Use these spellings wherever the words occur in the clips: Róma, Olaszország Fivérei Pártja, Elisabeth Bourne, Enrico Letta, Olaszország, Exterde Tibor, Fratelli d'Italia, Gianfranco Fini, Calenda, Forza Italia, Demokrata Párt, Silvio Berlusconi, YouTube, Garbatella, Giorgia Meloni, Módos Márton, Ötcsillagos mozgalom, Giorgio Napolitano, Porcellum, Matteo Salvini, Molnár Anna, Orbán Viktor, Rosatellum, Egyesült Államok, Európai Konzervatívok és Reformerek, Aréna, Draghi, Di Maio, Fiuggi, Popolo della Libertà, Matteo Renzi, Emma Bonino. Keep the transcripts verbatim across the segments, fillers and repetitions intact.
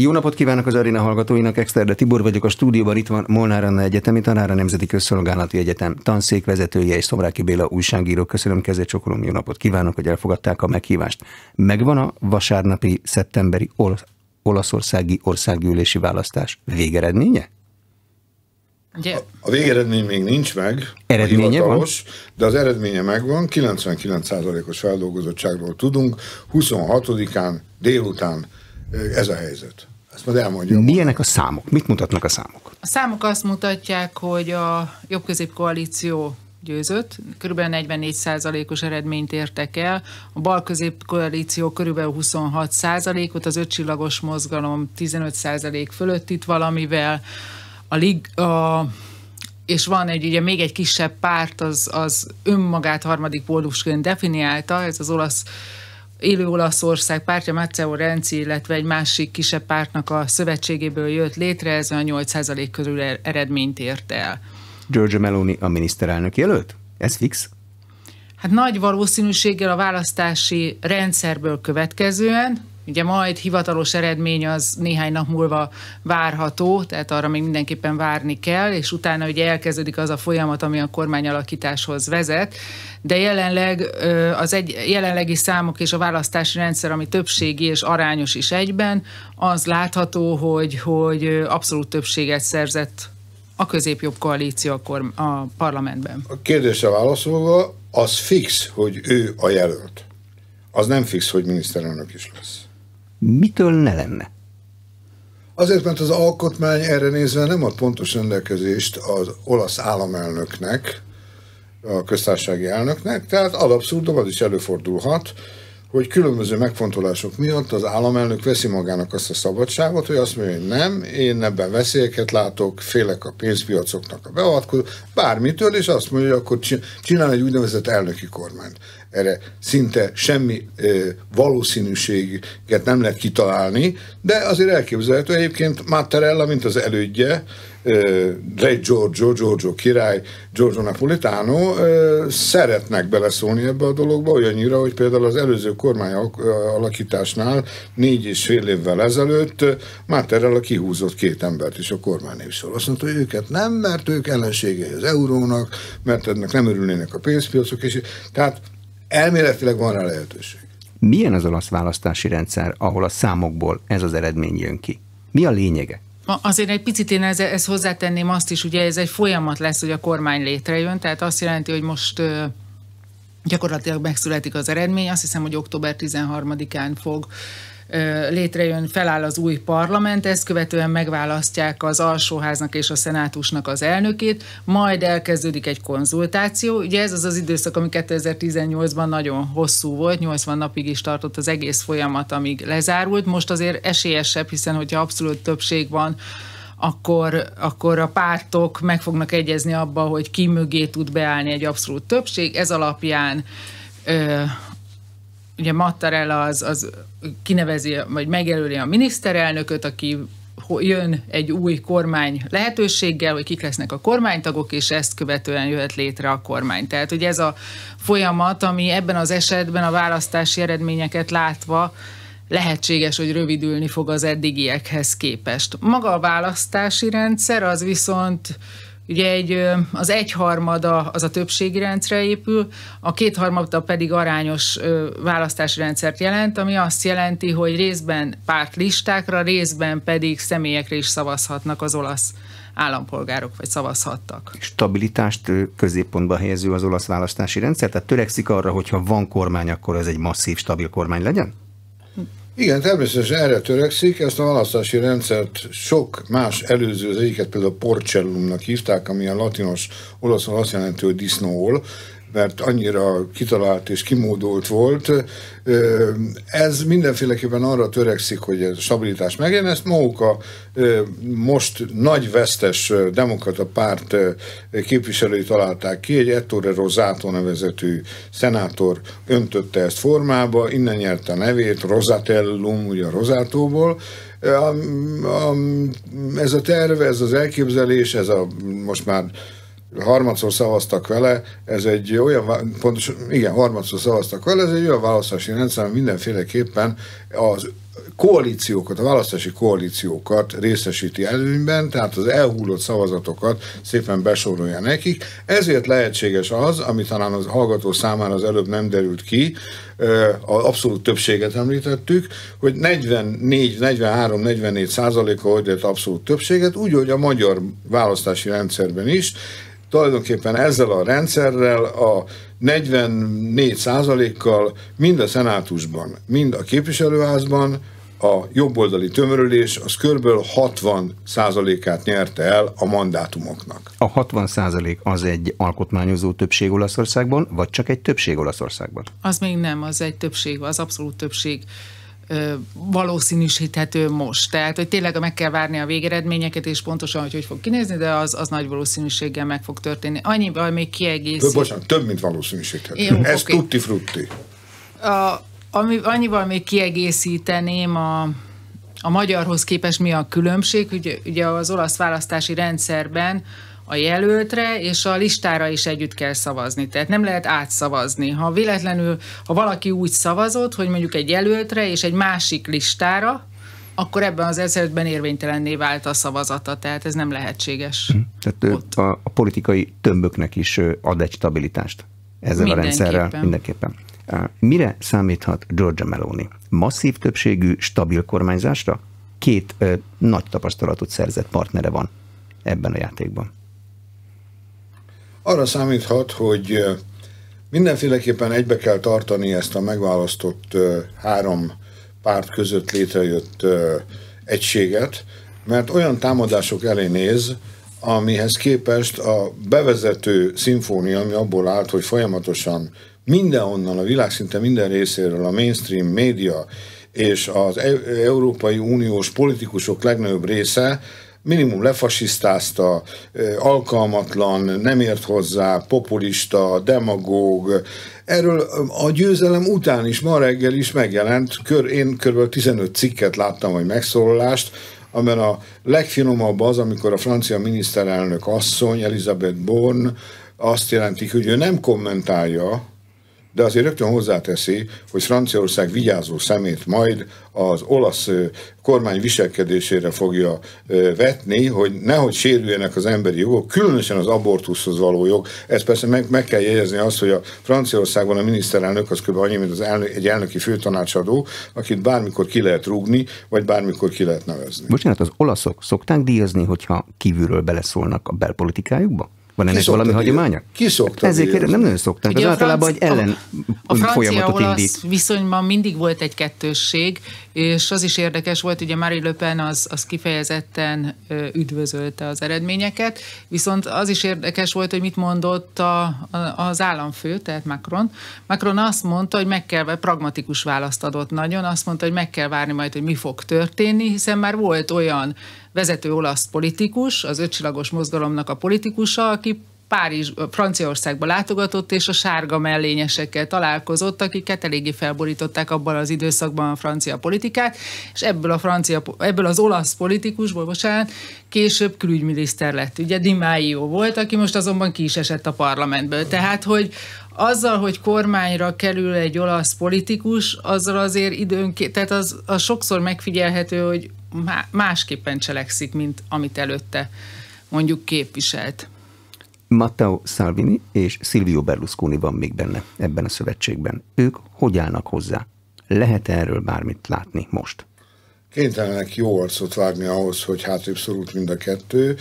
Jó napot kívánok az Aréna hallgatóinak, Exterde Tibor vagyok a stúdióban, itt van Molnár Anna egyetemi tanár, a Nemzeti Közszolgálati Egyetem tanszékvezetője és Szomráky Béla újságíró. Köszönöm, kezdet csokolom, jó napot kívánok, hogy elfogadták a meghívást. Megvan a vasárnapi szeptemberi Ol- olaszországi országgyűlési választás végeredménye? A, a végeredmény még nincs meg, eredménye van? De az eredménye megvan, kilencvenkilenc százalékos feldolgozottságról tudunk, huszonhatodikán délután ez a helyzet. Ezt majd elmondjam. Milyenek a számok? Mit mutatnak a számok? A számok azt mutatják, hogy a jobbközép koalíció győzött, kb. negyvennégy százalékos eredményt értek el, a balközép koalíció kb. huszonhat százalékot, az ötcsillagos mozgalom tizenöt százalék fölött itt valamivel, A lig, a, és van egy, ugye még egy kisebb párt, az, az önmagát harmadik pólusként definiálta, ez az olasz, élő Olaszország pártja, Matteo Renzi, illetve egy másik kisebb pártnak a szövetségéből jött létre, ez olyan nyolc százalék körül eredményt ért el. Giorgia Meloni a miniszterelnök jelölt? Ez fix? Hát nagy valószínűséggel a választási rendszerből következően. Ugye majd hivatalos eredmény az néhány nap múlva várható, tehát arra még mindenképpen várni kell, és utána ugye elkezdődik az a folyamat, ami a kormányalakításhoz vezet, de jelenleg az egy, jelenlegi számok és a választási rendszer, ami többségi és arányos is egyben, az látható, hogy, hogy abszolút többséget szerzett a középjobb koalíció a, korm, a parlamentben. A kérdésre válaszolva, az fix, hogy ő a jelölt. Az nem fix, hogy miniszterelnök is lesz. Mitől ne lenne? Azért, mert az alkotmány erre nézve nem ad pontos rendelkezést az olasz államelnöknek, a köztársasági elnöknek, tehát ad abszurdum, az is előfordulhat, hogy különböző megfontolások miatt az államelnök veszi magának azt a szabadságot, hogy azt mondja, hogy nem, én ebben veszélyeket látok, félek a pénzpiacoknak a beavatkozó, bármitől, és azt mondja, hogy akkor csinál egy úgynevezett elnöki kormányt. Erre szinte semmi e, valószínűséget nem lehet kitalálni, de azért elképzelhető egyébként Mattarella, mint az elődje, e, Re Giorgio, Giorgio király, Giorgio Napolitano e, szeretnek beleszólni ebbe a dologba, olyannyira, hogy például az előző kormány alakításnál négy és fél évvel ezelőtt Mattarella kihúzott két embert is a kormánynépsor. Azt mondta, hogy őket nem, mert ők ellenségei az eurónak, mert ennek nem örülnének a pénzpiacok, és tehát elméletileg van rá lehetőség. Milyen az olasz választási rendszer, ahol a számokból ez az eredmény jön ki? Mi a lényege? Azért egy picit én ezt ez hozzátenném azt is, ugye ez egy folyamat lesz, hogy a kormány létrejön, tehát azt jelenti, hogy most gyakorlatilag megszületik az eredmény, azt hiszem, hogy október tizenharmadikán fog létrejön, feláll az új parlament, ezt követően megválasztják az alsóháznak és a szenátusnak az elnökét, majd elkezdődik egy konzultáció. Ugye ez az az időszak, ami kétezer-tizennyolcban nagyon hosszú volt, nyolcvan napig is tartott az egész folyamat, amíg lezárult. Most azért esélyesebb, hiszen hogyha abszolút többség van, Akkor, akkor a pártok meg fognak egyezni abba, hogy ki mögé tud beállni egy abszolút többség. Ez alapján ö, ugye Mattarella az, az kinevezi, vagy megjelöli a miniszterelnököt, aki jön egy új kormány lehetőséggel, hogy kik lesznek a kormánytagok, és ezt követően jöhet létre a kormány. Tehát ugye ez a folyamat, ami ebben az esetben a választási eredményeket látva lehetséges, hogy rövidülni fog az eddigiekhez képest. Maga a választási rendszer az viszont ugye egy, az egyharmada az a többségi rendszerre épül, a kétharmada pedig arányos választási rendszert jelent, ami azt jelenti, hogy részben pártlistákra, részben pedig személyekre is szavazhatnak az olasz állampolgárok, vagy szavazhattak. Stabilitást középpontba helyező az olasz választási rendszer, tehát törekszik arra, hogyha van kormány, akkor ez egy masszív, stabil kormány legyen? Igen, természetesen erre törekszik, ezt a választási rendszert sok más előző, az egyiket például Porcellumnak hívták, ami a latinos olaszul azt jelenti, hogy disznóol, mert annyira kitalált és kimódolt volt. Ez mindenféleképpen arra törekszik, hogy a stabilitás megjön, ezt maguk a most nagy vesztes Demokrata Párt képviselői találták ki, egy Ettore Rosato nevezetű szenátor öntötte ezt formába, innen nyerte a nevét, Rosatellum, ugye a Rosatóból. Ez a terve, ez az elképzelés, ez a most már harmadszor szavaztak vele, ez egy olyan, pontosan, igen, harmadszor szavaztak vele, ez egy olyan választási rendszer, mindenféleképpen az koalíciókat, a választási koalíciókat részesíti előnyben, tehát az elhullott szavazatokat szépen besorolja nekik. Ezért lehetséges az, ami talán a hallgató számára az előbb nem derült ki, az abszolút többséget említettük, hogy negyvennégy, negyvenhárom, negyvennégy százaléka hogy lett abszolút többséget, úgy, hogy a magyar választási rendszerben is, tulajdonképpen ezzel a rendszerrel a negyvennégy százalékkal mind a szenátusban, mind a képviselőházban a jobboldali tömörülés az körülbelül hatvan százalékát nyerte el a mandátumoknak. A hatvan százalék az egy alkotmányozó többség Olaszországban, vagy csak egy többség Olaszországban? Az még nem, az egy többség, az abszolút többség valószínűsíthető most. Tehát, hogy tényleg meg kell várni a végeredményeket, és pontosan, hogy hogy fog kinézni, de az, az nagy valószínűséggel meg fog történni. Annyival még kiegészít... Bocsánat, több, mint valószínűsíthető. Jó, ez okay. Tutti frutti. A, ami, annyival még kiegészíteném a, a magyarhoz képest mi a különbség. Ugye, ugye az olasz választási rendszerben a jelöltre és a listára is együtt kell szavazni. Tehát nem lehet átszavazni. Ha véletlenül, ha valaki úgy szavazott, hogy mondjuk egy jelöltre és egy másik listára, akkor ebben az esetben érvénytelenné vált a szavazata. Tehát ez nem lehetséges. Tehát a, a politikai tömböknek is ad egy stabilitást ezzel a rendszerrel. Mindenképpen. Mire számíthat Giorgia Meloni? Masszív többségű, stabil kormányzásra? Két ö, nagy tapasztalatot szerzett partnere van ebben a játékban. Arra számíthat, hogy mindenféleképpen egybe kell tartani ezt a megválasztott három párt között létrejött egységet, mert olyan támadások elé néz, amihez képest a bevezető szimfónia, ami abból állt, hogy folyamatosan mindenhonnan, a világ szinte minden részéről a mainstream média és az Európai Uniós politikusok legnagyobb része minimum lefasisztázta, alkalmatlan, nem ért hozzá, populista, demagóg. Erről a győzelem után is, ma reggel is megjelent, én kb. tizenöt cikket láttam, vagy megszólalást, amiben a legfinomabb az, amikor a francia miniszterelnök asszony, Elisabeth Bourne, azt jelenti, hogy ő nem kommentálja, de azért rögtön hozzáteszi, hogy Franciaország vigyázó szemét majd az olasz kormány viselkedésére fogja vetni, hogy nehogy sérüljenek az emberi jogok, különösen az abortuszhoz való jog. Ez persze meg, meg kell jegyezni azt, hogy a Franciaországban a miniszterelnök az kb. Annyi, mint az elnök, egy elnöki főtanácsadó, akit bármikor ki lehet rúgni, vagy bármikor ki lehet nevezni. Bocsánat, az olaszok szokták díjazni, hogyha kívülről beleszólnak a belpolitikájukba? Van ennek valami hagyománya? Ki szokta? Ezért kérdez, nem nagyon szoktam. Az általában egy ellen a, a francia-olasz viszonyban mindig volt egy kettősség, és az is érdekes volt, ugye Marie Le Pen az, az kifejezetten üdvözölte az eredményeket, viszont az is érdekes volt, hogy mit mondott a, a, az államfő, tehát Macron. Macron azt mondta, hogy meg kell, pragmatikus választ adott nagyon, azt mondta, hogy meg kell várni majd, hogy mi fog történni, hiszen már volt olyan vezető olasz politikus, az Ötcsillagos mozgalomnak a politikusa, aki Párizs, Franciaországba látogatott, és a sárga mellényesekkel találkozott, akiket eléggé felborították abban az időszakban a francia politikát, és ebből, a francia, ebből az olasz politikusból, bocsánat, később külügyminiszter lett. Ugye Di Maio volt, aki most azonban ki is esett a parlamentből. Tehát, hogy azzal, hogy kormányra kerül egy olasz politikus, azzal azért időnként, tehát az, az sokszor megfigyelhető, hogy másképpen cselekszik, mint amit előtte mondjuk képviselt. Matteo Salvini és Silvio Berlusconi van még benne ebben a szövetségben. Ők hogy állnak hozzá? Lehet erről bármit látni most? Kénytelenek jó arcot vágni ahhoz, hogy hátrébb szorult mind a kettő.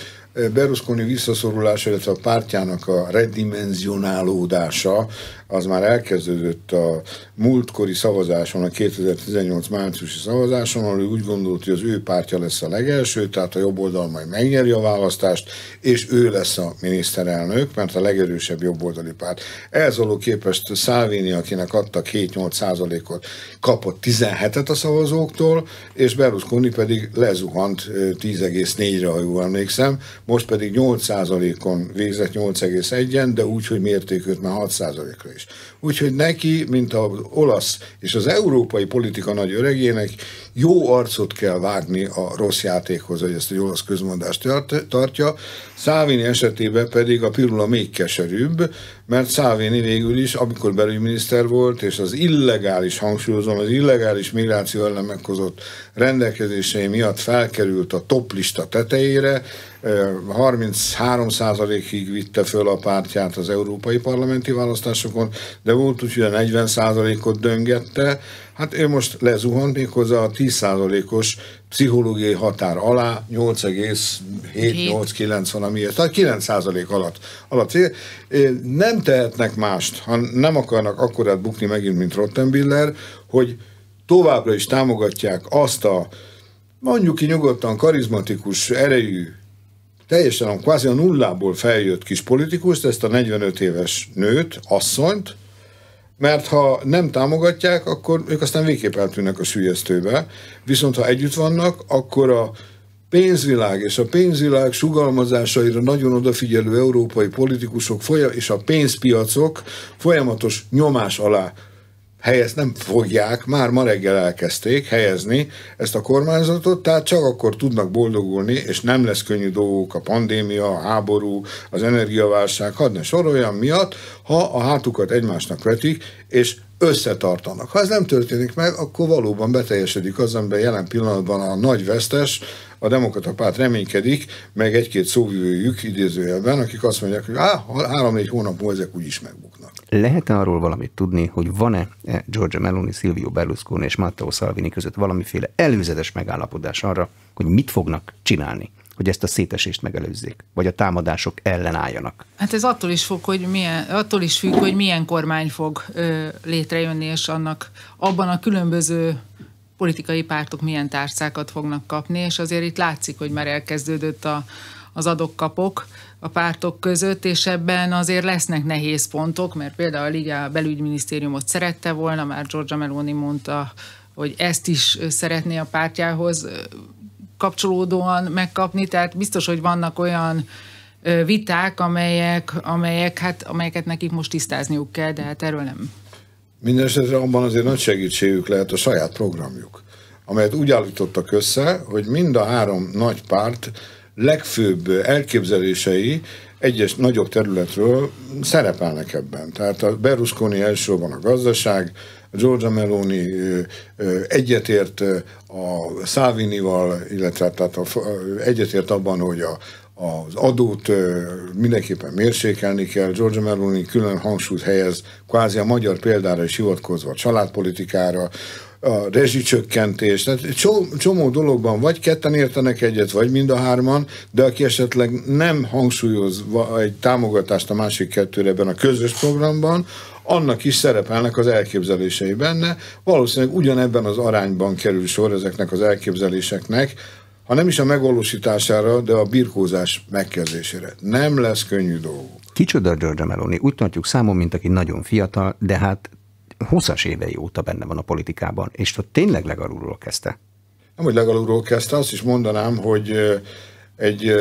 Berlusconi visszaszorulása, illetve a pártjának a redimenzionálódása az már elkezdődött a múltkori szavazáson, a kétezer-tizennyolc márciusi szavazáson, ahol úgy gondolt, hogy az ő pártja lesz a legelső, tehát a jobb oldal majd megnyeri a választást, és ő lesz a miniszterelnök, mert a legerősebb jobboldali párt. Ehhez való képest Salvini, akinek adtak hét-nyolc százalékot, kapott tizenhetet a szavazóktól, és Berlusconi pedig lezuhant tíz egész négyre, ha jól emlékszem. most pedig nyolc százalékon végzett nyolc egész egyen, de úgy, hogy mérték őt már hat százalékra is. Úgyhogy neki, mint az olasz és az európai politika nagy öregének, jó arcot kell vágni a rossz játékhoz, hogy ezt egy olasz közmondást tartja. Salvini esetében pedig a pirula még keserűbb, mert Salvini végül is, amikor belügyminiszter volt, és az illegális, hangsúlyozom, az illegális migráció ellen meghozott rendelkezései miatt felkerült a toplista tetejére, harminchárom százalékig vitte föl a pártját az európai parlamenti választásokon, de volt úgy, hogy a negyven százalékot döngette. Hát ő most lezuhant méghozzá a tíz százalékos pszichológiai határ alá, nyolc egész hét nyolc kilenc valamiért, tehát kilenc százalék alatt, alatt. Nem tehetnek mást, ha nem akarnak akkorát bukni megint, mint Rottenbiller, hogy továbbra is támogatják azt a, mondjuk ki nyugodtan, karizmatikus erejű, teljesen a kvázi a nullából feljött kis politikust, ezt a negyvenöt éves nőt, asszonyt, mert ha nem támogatják, akkor ők aztán végképp eltűnnek a süllyesztőbe, viszont ha együtt vannak, akkor a pénzvilág és a pénzvilág sugalmazásaira nagyon odafigyelő európai politikusok és a pénzpiacok folyamatos nyomás alá helyez, nem fogják, már ma reggel elkezdték helyezni ezt a kormányzatot, tehát csak akkor tudnak boldogulni, és nem lesz könnyű dolgok a pandémia, a háború, az energiaválság, hadd ne soroljam, miatt, ha a hátukat egymásnak vetik, és összetartanak. Ha ez nem történik meg, akkor valóban beteljesedik az, amiben jelen pillanatban a nagy vesztes, a Demokrata Párt reménykedik, meg egy-két szóvivőjük idézőjelben, akik azt mondják, hogy három-négy hónap múlva ezek úgyis megbuknak. Lehet arról valamit tudni, hogy van-e Giorgia Meloni, Silvio Berlusconi és Matteo Salvini között valamiféle előzetes megállapodás arra, hogy mit fognak csinálni, hogy ezt a szétesést megelőzzék, vagy a támadások ellen álljanak? Hát ez attól is fog, hogy milyen, attól is függ, hogy milyen kormány fog ö, létrejönni, és annak abban a különböző politikai pártok milyen tárcákat fognak kapni, és azért itt látszik, hogy már elkezdődött a, az adok-kapok a pártok között, és ebben azért lesznek nehéz pontok, mert például a Liga belügyminisztériumot szerette volna, már Giorgia Meloni mondta, hogy ezt is szeretné a pártjához kapcsolódóan megkapni, tehát biztos, hogy vannak olyan viták, amelyek, amelyek, hát, amelyeket nekik most tisztázniuk kell, de hát erről nem. Mindenesetre abban azért nagy segítségük lehet a saját programjuk, amelyet úgy állítottak össze, hogy mind a három nagy párt legfőbb elképzelései egyes nagyobb területről szerepelnek ebben. Tehát a Berlusconi elsősorban a gazdaság, a Giorgia Meloni egyetért a Salvinival, illetve tehát a, egyetért abban, hogy a az adót mindenképpen mérsékelni kell. Giorgia Meloni külön hangsúlyt helyez, kvázi a magyar példára is hivatkozva, a családpolitikára, a rezsicsökkentés, tehát csomó dologban vagy ketten értenek egyet, vagy mind a hárman, de aki esetleg nem hangsúlyozva egy támogatást a másik kettőre ebben a közös programban, annak is szerepelnek az elképzelései benne. Valószínűleg ugyanebben az arányban kerül sor ezeknek az elképzeléseknek, ha nem is a megvalósítására, de a birkózás megkezdésére. Nem lesz könnyű dolguk. Kicsoda Giorgia Meloni, úgy tartjuk számon, mint aki nagyon fiatal, de hát hosszas évei óta benne van a politikában, és ott tényleg legalulról kezdte? Nem, hogy legalulról kezdte, azt is mondanám, hogy egy,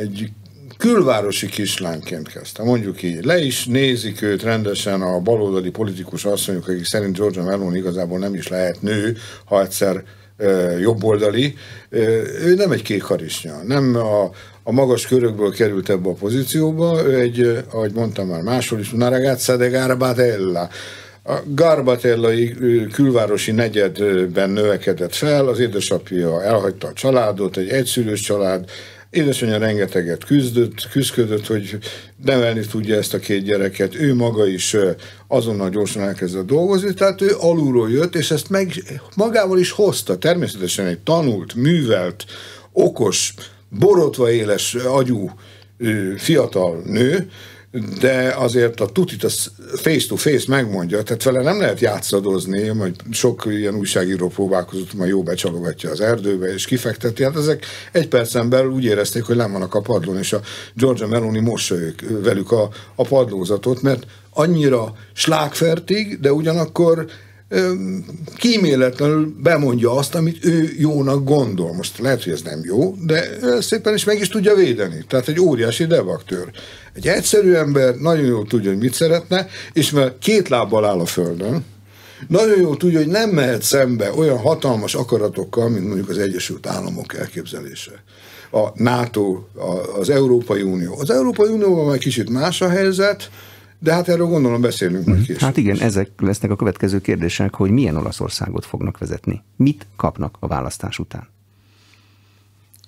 egy külvárosi kislányként kezdte, mondjuk így. Le is nézik őt rendesen a baloldali politikus asszonyok, akik szerint Giorgia Meloni igazából nem is lehet nő, ha egyszer jobboldali, ő nem egy kék harisnya, nem a, a magas körökből került ebbe a pozícióba, ő egy, ahogy mondtam már máshol is, una ragazza de Garbatella. A garbatellai külvárosi negyedben növekedett fel, az édesapja elhagyta a családot, egy egyszülős család, édesanyja rengeteget küzdött, küzdött, hogy nevelni tudja ezt a két gyereket, ő maga is azonnal gyorsan elkezdett dolgozni, tehát ő alulról jött, és ezt meg, magával is hozta. Természetesen egy tanult, művelt, okos, borotva éles agyú fiatal nő, de azért a tutit face-to-face megmondja, tehát vele nem lehet játszadozni, majd sok ilyen újságíró próbálkozott, majd jó becsalogatja az erdőbe, és kifekteti. Hát ezek egy percen belül úgy érezték, hogy nem vannak a padlón, és a Giorgia Meloni mossa ők, velük a, a padlózatot, mert annyira slágfertig, de ugyanakkor kíméletlenül bemondja azt, amit ő jónak gondol. Most lehet, hogy ez nem jó, de szépen is meg is tudja védeni. Tehát egy óriási debaktőr. Egy egyszerű ember nagyon jól tudja, hogy mit szeretne, és mert két lábbal áll a földön, nagyon jól tudja, hogy nem mehet szembe olyan hatalmas akaratokkal, mint mondjuk az Egyesült Államok elképzelése. A NATO, az Európai Unió. Az Európai Unióban már kicsit más a helyzet, de hát erről gondolom beszélünk majd később. Hát igen, ezek lesznek a következő kérdések, hogy milyen Olaszországot fognak vezetni. Mit kapnak a választás után?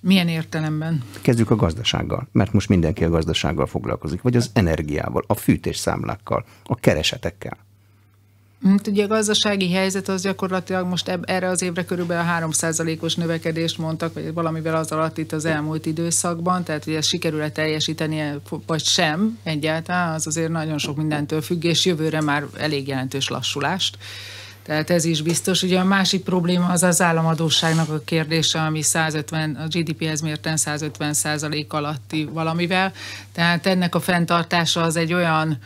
Milyen értelemben? Kezdjük a gazdasággal, mert most mindenki a gazdasággal foglalkozik, vagy az energiával, a fűtésszámlákkal, a keresetekkel. Hát ugye a gazdasági helyzet az gyakorlatilag most erre az évre körülbelül a három százalékos növekedést mondtak, vagy valamivel az alatt itt az elmúlt időszakban, tehát hogy ezt sikerül-e teljesíteni, vagy sem egyáltalán, az azért nagyon sok mindentől függ, és jövőre már elég jelentős lassulást. Tehát ez is biztos. Ugye a másik probléma az az államadósságnak a kérdése, ami százötven, a gé dé péhez mérten százötven százalék alatti valamivel. Tehát ennek a fenntartása az egy olyan,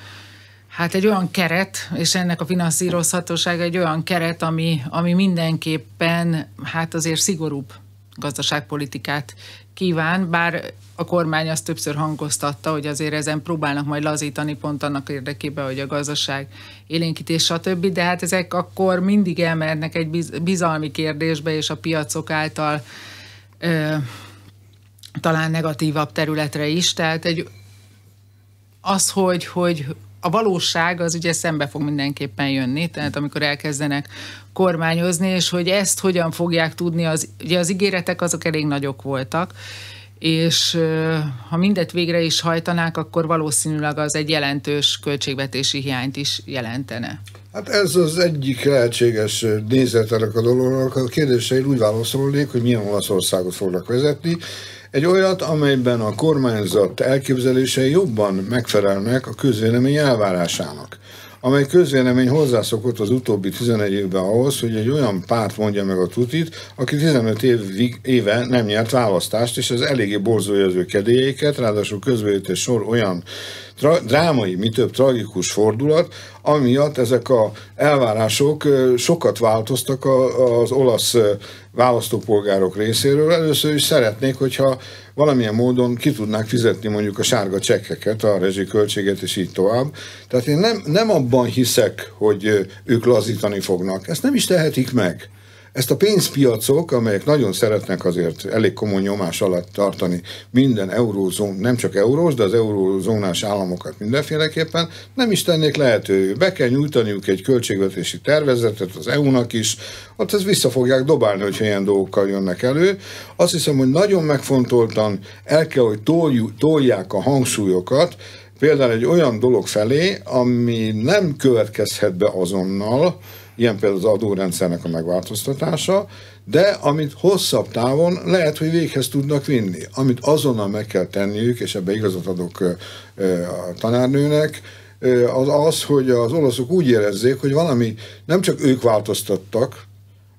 hát egy olyan keret, és ennek a finanszírozhatósága egy olyan keret, ami, ami mindenképpen hát azért szigorúbb gazdaságpolitikát kíván, bár a kormány azt többször hangoztatta, hogy azért ezen próbálnak majd lazítani pont annak érdekében, hogy a gazdaság élénkítés stb., de hát ezek akkor mindig elmernek egy bizalmi kérdésbe, és a piacok által ö, talán negatívabb területre is, tehát egy, az, hogy, hogy a valóság az ugye szembe fog mindenképpen jönni, tehát amikor elkezdenek kormányozni, és hogy ezt hogyan fogják tudni, az, ugye az ígéretek azok elég nagyok voltak, és ha mindet végre is hajtanák, akkor valószínűleg az egy jelentős költségvetési hiányt is jelentene. Hát ez az egyik lehetséges nézetelek a dolognak. A kérdéseire úgy válaszolnék, hogy milyen Olaszországot fognak vezetni. Egy olyat, amelyben a kormányzat elképzelései jobban megfelelnek a közvélemény elvárásának, amely közvélemény hozzászokott az utóbbi tizenegy évben ahhoz, hogy egy olyan párt mondja meg a tutit, aki tizenöt évig, éve nem nyert választást, és ez eléggé borzolja az ő kedélyeiket, ráadásul közbejött egy sor olyan drámai, mi több tragikus fordulat, amiatt ezek az elvárások sokat változtak az olasz választópolgárok részéről. Először is szeretnék, hogyha valamilyen módon ki tudnák fizetni mondjuk a sárga csekkeket, a rezsiköltséget és így tovább. Tehát én nem, nem abban hiszek, hogy ők lazítani fognak. Ezt nem is tehetik meg. Ezt a pénzpiacok, amelyek nagyon szeretnek azért elég komoly nyomás alatt tartani minden eurózón, nem csak eurós, de az eurózónás államokat mindenféleképpen, nem is tennék lehetővé. Be kell nyújtaniuk egy költségvetési tervezetet az é u-nak is, ott ezt vissza fogják dobálni, hogyha ilyen dolgokkal jönnek elő. Azt hiszem, hogy nagyon megfontoltan el kell, hogy tolják a hangsúlyokat, például egy olyan dolog felé, ami nem következhet be azonnal, ilyen például az adórendszernek a megváltoztatása, de amit hosszabb távon lehet, hogy véghez tudnak vinni. Amit azonnal meg kell tenniük, és ebbe igazat adok a tanárnőnek, az az, hogy az olaszok úgy érezzék, hogy valami nem csak ők változtattak,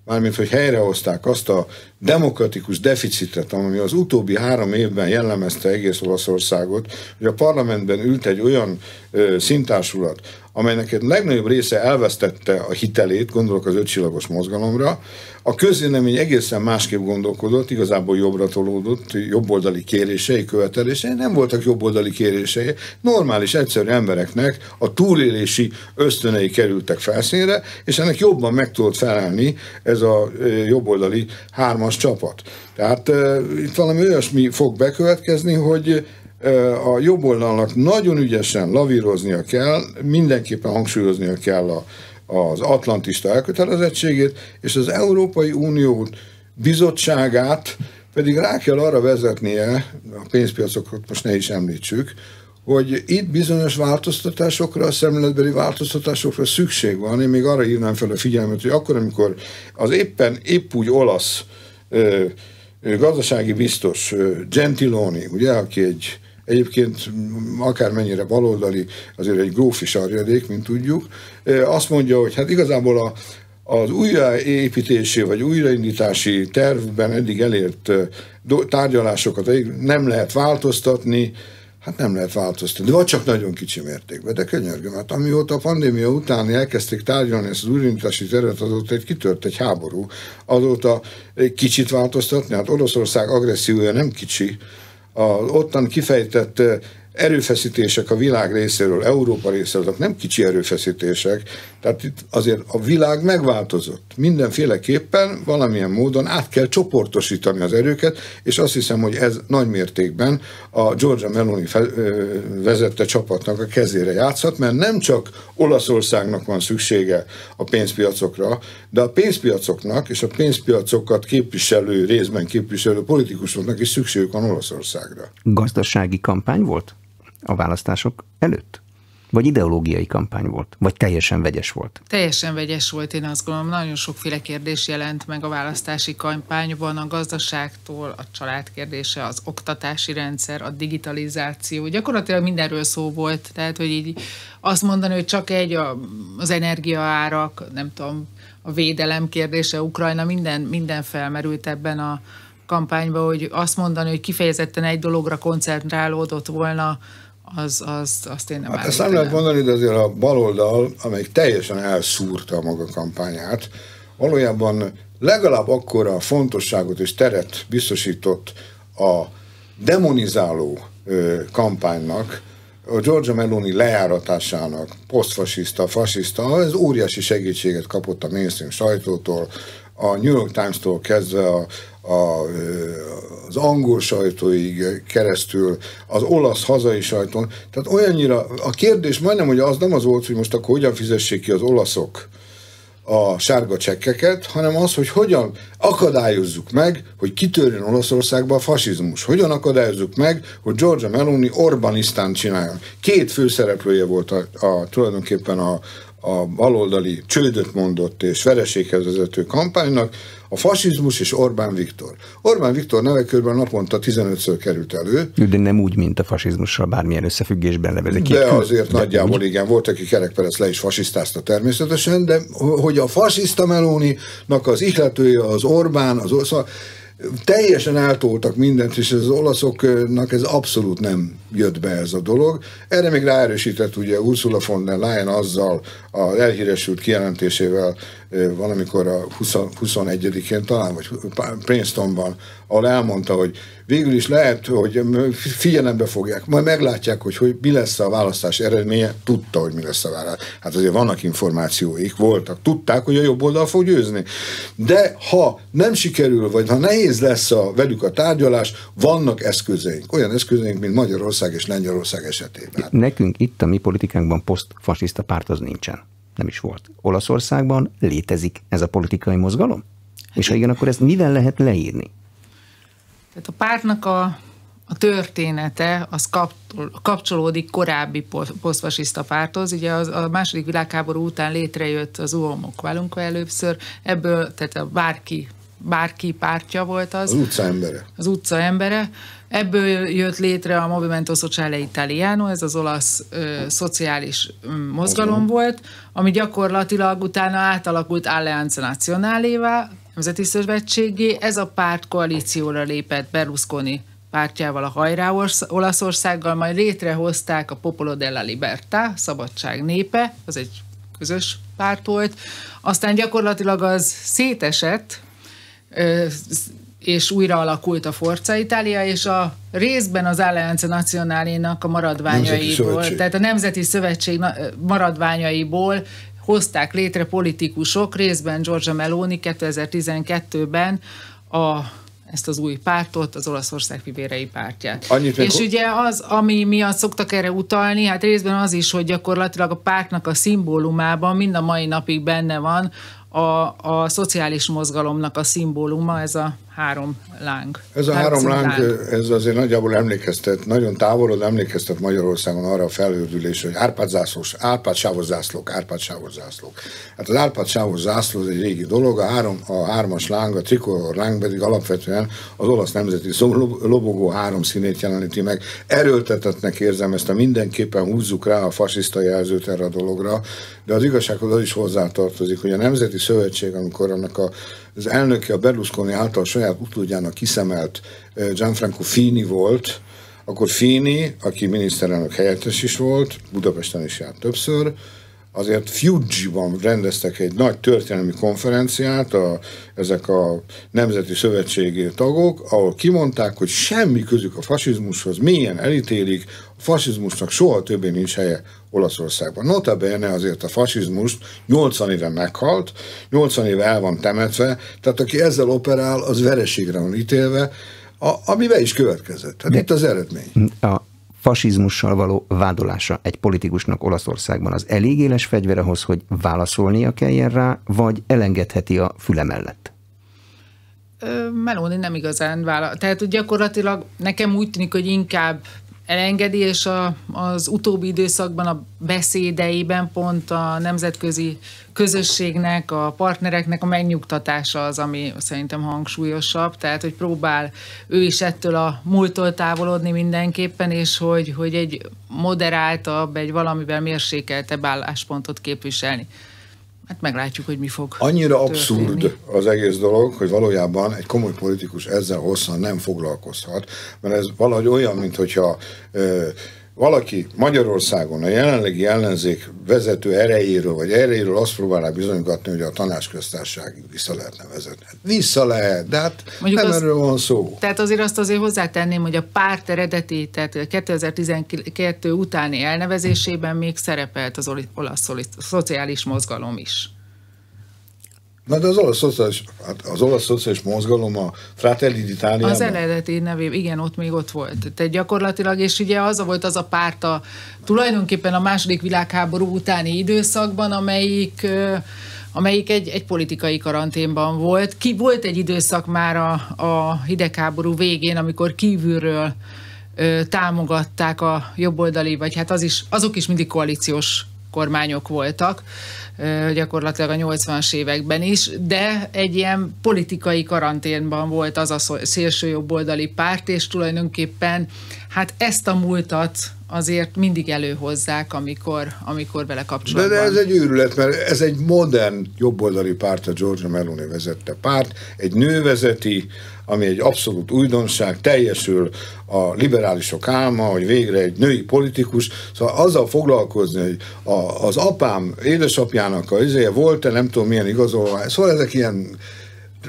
mármint, hogy helyrehozták azt a demokratikus deficitet, ami az utóbbi három évben jellemezte egész Olaszországot, hogy a parlamentben ült egy olyan ö, szintársulat, amelynek egy legnagyobb része elvesztette a hitelét, gondolok az Ötcsillagos mozgalomra, a közvélemény egészen másképp gondolkodott, igazából jobbra tolódott, jobboldali kérései, követelései, nem voltak jobboldali kérései, normális, egyszerű embereknek a túlélési ösztönei kerültek felszínre, és ennek jobban meg tudott felelni ez a jobboldali hármas csapat. Tehát e, itt valami olyasmi fog bekövetkezni, hogy a jobb oldalnak nagyon ügyesen lavíroznia kell, mindenképpen hangsúlyoznia kell a, az atlantista elkötelezettségét, és az Európai Unió bizottságát pedig rá kell arra vezetnie, a pénzpiacokat most ne is említsük, hogy itt bizonyos változtatásokra, a szemléletbeli változtatásokra szükség van. Én még arra hívnám fel a figyelmet, hogy akkor, amikor az éppen épp úgy olasz gazdasági biztos Gentiloni, ugye, aki egy egyébként akármennyire baloldali, azért egy grófi sarjadék, mint tudjuk, azt mondja, hogy hát igazából a, az újraépítési vagy újraindítási tervben eddig elért tárgyalásokat nem lehet változtatni. hát nem lehet változtatni. Vagy csak nagyon kicsi mértékben, de könyörgöm. Hát amióta a pandémia után elkezdték tárgyalni ezt az újraindítási tervet, azóta egy kitört egy háború, azóta egy kicsit változtatni. Hát Olaszország agressziója nem kicsi. A ottan kifejtett erőfeszítések a világ részéről, Európa részéről, nem kicsi erőfeszítések, tehát itt azért a világ megváltozott. Mindenféleképpen valamilyen módon át kell csoportosítani az erőket, és azt hiszem, hogy ez nagy mértékben a Giorgia Meloni vezette csapatnak a kezére játszhat, mert nem csak Olaszországnak van szüksége a pénzpiacokra, de a pénzpiacoknak és a pénzpiacokat képviselő, részben képviselő politikusoknak is szükségük van Olaszországra. Gazdasági kampány volt a választások előtt? Vagy ideológiai kampány volt? Vagy teljesen vegyes volt? Teljesen vegyes volt, én azt gondolom. Nagyon sokféle kérdés jelent meg a választási kampányban, a gazdaságtól, a család kérdése, az oktatási rendszer, a digitalizáció. Gyakorlatilag mindenről szó volt, tehát hogy így azt mondani, hogy csak egy az energiaárak, nem tudom, a védelem kérdése, Ukrajna, minden, minden felmerült ebben a kampányban, hogy azt mondani, hogy kifejezetten egy dologra koncentrálódott volna, Az, az, azt én nem állítanám. Hát ezt nem lehet mondani, de azért a baloldal, amelyik teljesen elszúrta a maga kampányát, valójában legalább akkora fontosságot és teret biztosított a demonizáló kampánynak, a Giorgia Meloni lejáratásának, posztfasiszta, fasiszta, ez óriási segítséget kapott a mainstream sajtótól, a New York Times-tól kezdve a A, az angol sajtóig keresztül, az olasz hazai sajtón. Tehát olyannyira, a kérdés majdnem, hogy az nem az volt, hogy most akkor hogyan fizessék ki az olaszok a sárga csekkeket, hanem az, hogy hogyan akadályozzuk meg, hogy kitörjön Olaszországba a fasizmus. Hogyan akadályozzuk meg, hogy Giorgia Meloni Orbánisztán csináljon. Két főszereplője volt a, a, tulajdonképpen a a baloldali csődöt mondott és vereséghez vezető kampánynak, a fasizmus és Orbán Viktor. Orbán Viktor neve körülbelül naponta tizenötször került elő. De nem úgy, mint a fasizmussal bármilyen összefüggésben levezik. De azért de nagyjából úgy. Igen, volt, aki kerekperec le is fasisztázta természetesen, de hogy a fasiszta Melóninak az ihletője az Orbán, az Orbán, teljesen eltoltak mindent, és az olaszoknak ez abszolút nem jött be ez a dolog. Erre még ráerősített ugye Ursula von der Leyen azzal az elhíresült kijelentésével valamikor a huszonegyedikén talán, vagy Princetonban, ahol elmondta, hogy végül is lehet, hogy figyelembe fogják, majd meglátják, hogy, hogy mi lesz a választás eredménye, tudta, hogy mi lesz a választás. Hát azért vannak információik, voltak, tudták, hogy a jobb oldal fog győzni. De ha nem sikerül, vagy ha nehéz lesz a, velük a tárgyalás, vannak eszközeink, olyan eszközeink, mint Magyarország és Lengyelország esetében. Nekünk itt a mi politikánkban posztfasiszta párt az nincsen. Nem is volt. Olaszországban létezik ez a politikai mozgalom? És ha igen, akkor ezt mivel lehet leírni? Tehát a pártnak a, a története az kap, kapcsolódik korábbi posztfasiszta párthoz. Ugye az, a második világháború után létrejött az u o em-ok velünk először. Ebből tehát a bárki, bárki pártja volt az. Az utca embere. Az utca embere. Ebből jött létre a Movimento Sociale Italiano, ez az olasz ö, szociális ö, mozgalom volt, ami gyakorlatilag utána átalakult Allianza Nazionale-vá, nemzeti szövetségé. Ez a párt koalícióra lépett Berlusconi pártjával, a Hajrá Olaszországgal, majd létrehozták a Popolo della Libertà, Szabadság népe, az egy közös párt volt. Aztán gyakorlatilag az szétesett, ö, és újra alakult a Forza Italia, és a részben az Allianza Nazionale-nak a maradványaiból, tehát a Nemzeti Szövetség maradványaiból hozták létre politikusok, részben Giorgia Meloni kétezer-tizenkettőben a, ezt az új pártot, az Olaszország Fivérei pártját. Annyit és ugye az, ami miatt szoktak erre utalni, hát részben az is, hogy gyakorlatilag a pártnak a szimbólumában mind a mai napig benne van A, a szociális mozgalomnak a szimbóluma, ez a három láng. Ez a három láng, láng, ez azért nagyjából emlékeztet, nagyon távolod emlékeztet Magyarországon arra a felhördülés, hogy Árpád-zászlós, Árpád-sávos zászlók, Árpád-sávos zászlók. Hát az Árpád-sávos zászló egy régi dolog, a, három, a hármas láng, a trikolor láng pedig alapvetően az olasz nemzeti lobogó három színét jeleníti meg. Erőltetetnek érzem ezt, a mindenképpen húzzuk rá a fasiszta jelzőt erre a dologra, de az igazsághoz az is hozzátartozik, hogy a Nemzeti Szövetség, amikor annak a, az elnöke a Berlusconi által saját utódjának kiszemelt Gianfranco Fini volt, Akkor Fini, aki miniszterelnök helyettes is volt, Budapesten is járt többször, azért Fiuggiban rendeztek egy nagy történelmi konferenciát a, ezek a nemzeti szövetségi tagok, ahol kimondták, hogy semmi közük a fasizmushoz, mélyen elítélik, a fasizmusnak soha többé nincs helye Olaszországban. Nota bene azért a fasizmus nyolcvan éve meghalt, nyolcvan éve el van temetve, tehát aki ezzel operál, az vereségre van ítélve, a, ami be is következett. Hát itt az eredmény. A fasizmussal való vádolása egy politikusnak Olaszországban az elég éles fegyver ahhoz, hogy válaszolnia kelljen rá, vagy elengedheti a füle mellett? Meloni nem igazán vállal. Tehát gyakorlatilag nekem úgy tűnik, hogy inkább elengedi, és a, az utóbbi időszakban a beszédeiben pont a nemzetközi közösségnek, a partnereknek a megnyugtatása az, ami szerintem hangsúlyosabb, tehát hogy próbál ő is ettől a múlttól távolodni mindenképpen, és hogy, hogy egy moderáltabb, egy valamivel mérsékeltebb álláspontot képviselni. Hát meglátjuk, hogy mi fog Annyira történni. Abszurd az egész dolog, hogy valójában egy komoly politikus ezzel hosszan nem foglalkozhat, mert ez valahogy olyan, mintha ö, valaki Magyarországon a jelenlegi ellenzék vezető erejéről, vagy erejéről azt próbálná bizonygatni, hogy a tanácsköztársaságig vissza lehetne vezetni. Vissza lehet, de hát Mondjuk nem az, erről van szó. Tehát azért azt azért hozzátenném, hogy a párt eredeti, tehát kétezer-tizenkettő utáni elnevezésében még szerepelt az olasz szociális mozgalom is. Na de az olasz szociális, az olasz szociális mozgalom a Fratelli d'Italia. Az eredeti nevében, igen, ott még ott volt. Tehát gyakorlatilag, és ugye az volt az a párt a, tulajdonképpen a második világháború utáni időszakban, amelyik, amelyik egy, egy politikai karanténban volt. Ki volt egy időszak már a, a hidegháború végén, amikor kívülről ö, támogatták a jobboldali, vagy hát az is, azok is mindig koalíciós kormányok voltak, gyakorlatilag a nyolcvanas években is, de egy ilyen politikai karanténban volt az a szélső jobboldali párt, és tulajdonképpen hát ezt a múltat azért mindig előhozzák, amikor, amikor vele kapcsolatban. De, de ez egy őrület, mert ez egy modern jobboldali párt, a Giorgia Meloni vezette párt, egy nő vezeti, ami egy abszolút újdonság, teljesül a liberálisok álma, hogy végre egy női politikus, szóval azzal foglalkozni, hogy a, az apám, édesapjának a izéje volt-e, nem tudom milyen igazolvány, szóval ezek ilyen,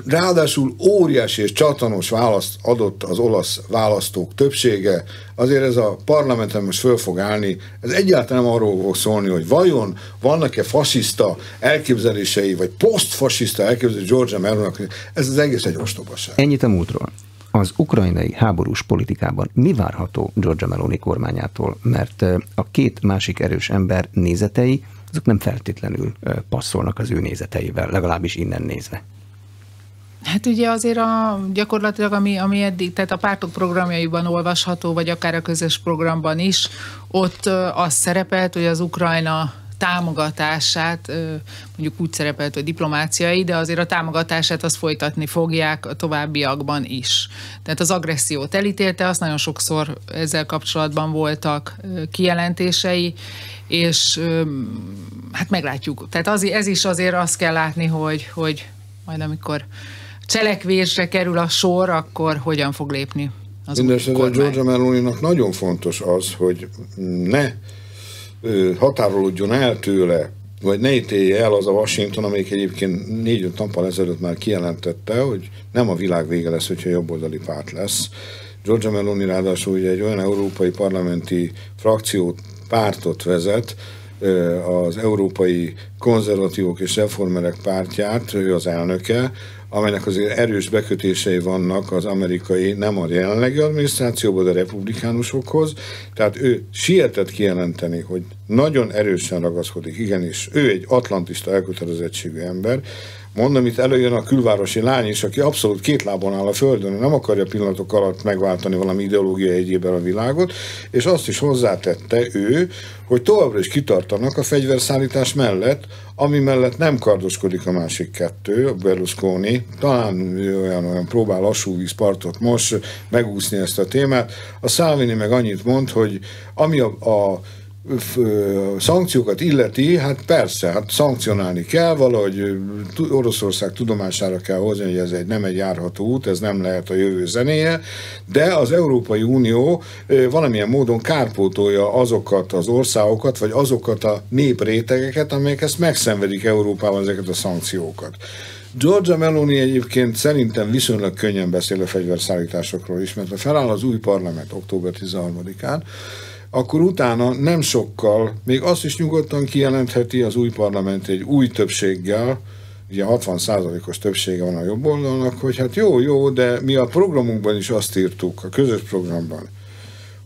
ráadásul óriási és csatlanos választ adott az olasz választók többsége, azért ez a parlamenten most föl fog állni, ez egyáltalán nem arról fog szólni, hogy vajon vannak-e fasiszta elképzelései, vagy posztfasiszta elképzelései Giorgia Meloninak, ez az egész egy ostobaság. Ennyit a múltról. Az ukrajnai háborús politikában mi várható Giorgia Meloni kormányától? Mert a két másik erős ember nézetei, azok nem feltétlenül passzolnak az ő nézeteivel, legalábbis innen nézve. Hát ugye azért a, gyakorlatilag, ami, ami eddig, tehát a pártok programjaiban olvasható, vagy akár a közös programban is, ott az szerepelt, hogy az Ukrajna támogatását, mondjuk úgy szerepelt, hogy diplomáciai, de azért a támogatását azt folytatni fogják a továbbiakban is. Tehát az agressziót elítélte, azt nagyon sokszor ezzel kapcsolatban voltak kijelentései, és hát meglátjuk. Tehát az, ez is azért azt kell látni, hogy, hogy majd amikor cselekvésre kerül a sor, akkor hogyan fog lépni az új kormány. Giorgia Meloninak nagyon fontos az, hogy ne határolódjon el tőle, vagy ne ítélje el az a Washington, amelyik egyébként négy-öt nappal ezelőtt már kijelentette, hogy nem a világ vége lesz, hogyha jobboldali párt lesz. Giorgia Meloni ráadásul ugye egy olyan európai parlamenti frakciót, pártot vezet, az Európai Konzervatívok és Reformerek pártját, ő az elnöke, amelynek azért erős bekötései vannak az amerikai, nem a jelenlegi adminisztrációban, de a republikánusokhoz. Tehát ő sietett kijelenteni, hogy nagyon erősen ragaszkodik, igenis, ő egy atlantista elkötelezettségű ember. Mondom, itt előjön a külvárosi lány is, aki abszolút két lábon áll a földön, nem akarja pillanatok alatt megváltani valami ideológia egyében a világot, és azt is hozzátette ő, hogy továbbra is kitartanak a fegyverszállítás mellett, ami mellett nem kardoskodik a másik kettő, a Berlusconi, talán olyan, olyan próbál lassú vízpartot most megúszni ezt a témát. A Salvini meg annyit mond, hogy ami a, a szankciókat illeti, hát persze, hát szankcionálni kell, valahogy Oroszország tudomására kell hozni, hogy ez egy, nem egy járható út, ez nem lehet a jövő zenéje, de az Európai Unió valamilyen módon kárpótolja azokat az országokat, vagy azokat a néprétegeket, amelyek ezt megszenvedik Európában, ezeket a szankciókat. Giorgia Meloni egyébként szerintem viszonylag könnyen beszél a fegyverszállításokról is, mert ha feláll az új parlament október tizenharmadikán, akkor utána nem sokkal, még azt is nyugodtan kijelentheti az új parlament egy új többséggel, ugye hatvan százalékos többsége van a jobb oldalnak, hogy hát jó, jó, de mi a programunkban is azt írtuk, a közös programban,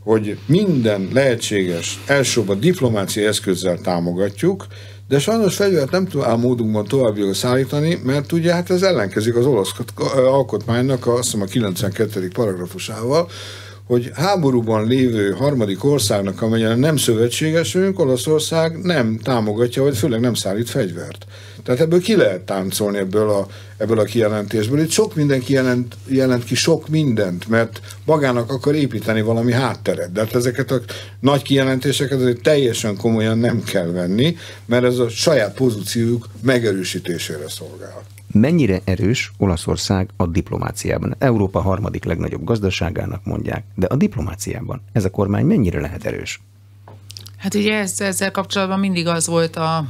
hogy minden lehetséges, elsőbb a diplomáciai eszközzel támogatjuk, de sajnos fegyvert nem áll módunkban tovább szállítani, mert ugye hát ez ellenkezik az olasz alkotmánynak, azt hiszem a kilencvenkettedik paragrafusával, hogy háborúban lévő harmadik országnak, amelyen nem szövetségesünk, Olaszország nem támogatja, vagy főleg nem szállít fegyvert. Tehát ebből ki lehet táncolni ebből a, ebből a kijelentésből. Itt sok mindenki jelent, jelent ki sok mindent, mert magának akar építeni valami hátteret. De hát ezeket a nagy kijelentéseket azért teljesen komolyan nem kell venni, mert ez a saját pozíciójuk megerősítésére szolgál. Mennyire erős Olaszország a diplomáciában? Európa harmadik legnagyobb gazdaságának mondják, de a diplomáciában ez a kormány mennyire lehet erős? Hát ugye ez, ezzel kapcsolatban mindig az volt a,